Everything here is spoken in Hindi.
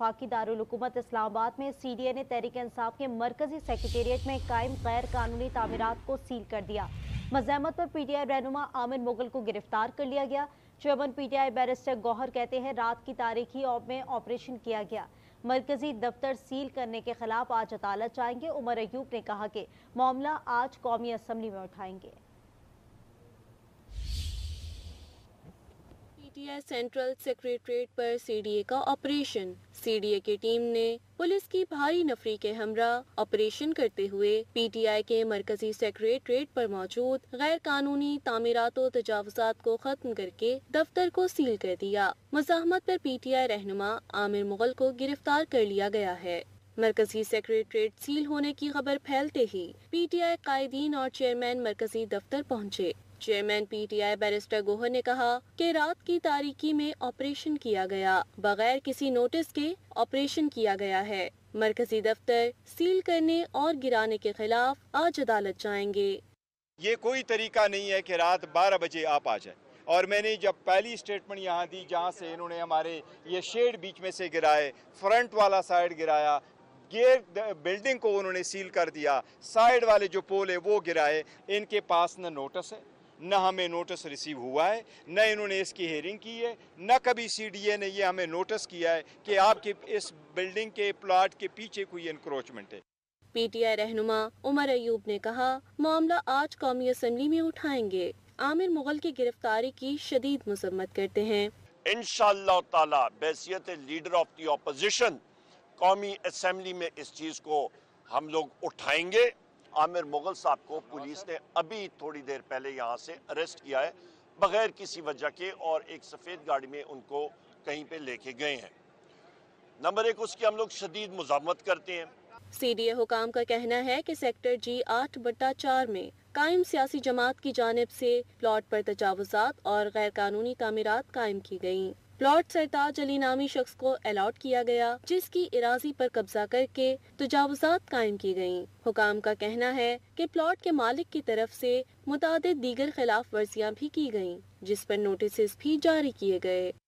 वफाकी दारुलहुकूमत इस्लामाबाद में सीडीए ने तहरीक-ए-इंसाफ के मरकजी सेक्रेटेरिएट में कायम गैर कानूनी तामीरात को सील कर दिया। मज़ामत पर पीटीआई रहनुमा आमिर मुगल को गिरफ्तार कर लिया गया। चेयरमैन पीटीआई बैरिस्टर गौहर कहते हैं रात की तारीखी में ऑपरेशन किया गया। मरकजी दफ्तर सील करने के खिलाफ आज अदालत जाएंगे। उमर अयूब ने कहा कि मामला आज कौमी असम्बली में उठाएंगे। पीटीआई सेंट्रल सेक्रेटरीट पर सीडीए का ऑपरेशन। सीडीए की टीम ने पुलिस की भारी नफरी के हमरा ऑपरेशन करते हुए पीटीआई के मरकजी सेक्रेटरीट पर मौजूद गैर कानूनी तामीरात और तजावजात को खत्म करके दफ्तर को सील कर दिया। मुजाहमत पर पीटीआई रहनुमा आमिर मुगल को गिरफ्तार कर लिया गया है। मरकजी सेक्रेटरीट सील होने की खबर फैलते ही पीटीआई कायदीन और चेयरमैन मरकजी दफ्तर पहुँचे। चेयरमैन पीटीआई बैरिस्टर गौहर ने कहा कि रात की तारीकी में ऑपरेशन किया गया, बगैर किसी नोटिस के ऑपरेशन किया गया है। मरकजी दफ्तर सील करने और गिराने के खिलाफ आज अदालत जाएंगे। ये कोई तरीका नहीं है कि रात 12 बजे आप आ जाए। और मैंने जब पहली स्टेटमेंट यहाँ दी जहाँ से इन्होंने हमारे ये शेड बीच में से गिराए, फ्रंट वाला साइड गिराया, गेट बिल्डिंग को उन्होंने सील कर दिया, साइड वाले जो पोल है वो गिराए, इनके पास न नोटिस है, न हमें नोटिस रिसीव हुआ है, न इन्होंने इसकी हेयरिंग की है, न कभी सीडीए ने ये हमें नोटिस किया है कि आपके इस बिल्डिंग के प्लाट के पीछे कोई एनक्रोचमेंट है। पीटीआई रहनुमा उमर अयूब ने कहा मामला आज कौमी असम्बली में उठाएंगे। आमिर मुगल की गिरफ्तारी की शदीद मुसम्मत करते हैं। इंशाअल्लाह ताला बैसियत लीडर ऑफ द ऑपोजिशन कौमी असम्बली में इस चीज को हम लोग उठाएंगे। आमिर मुगल साहब को पुलिस ने अभी थोड़ी देर पहले यहाँ से अरेस्ट किया है, बगैर किसी वजह के, और एक सफ़ेद गाड़ी में उनको कहीं पे लेके गए हैं। नंबर 1, उसकी हम लोग शदीद मुजामत करते हैं। सीडीए हुकाम का कहना है कि सेक्टर G-8/4 में कायम सियासी जमात की जानिब से प्लॉट पर तजावुजात और गैर कानूनी तामीरात कायम की गयी। प्लॉट सर ताज अली नामी शख्स को अलॉट किया गया, जिसकी इराजी पर कब्जा करके तजावुजात कायम की गयी। हुकाम का कहना है कि प्लॉट के मालिक की तरफ से मुतादिद दीगर खिलाफ वर्जियां भी की गयी, जिस पर नोटिस भी जारी किए गए।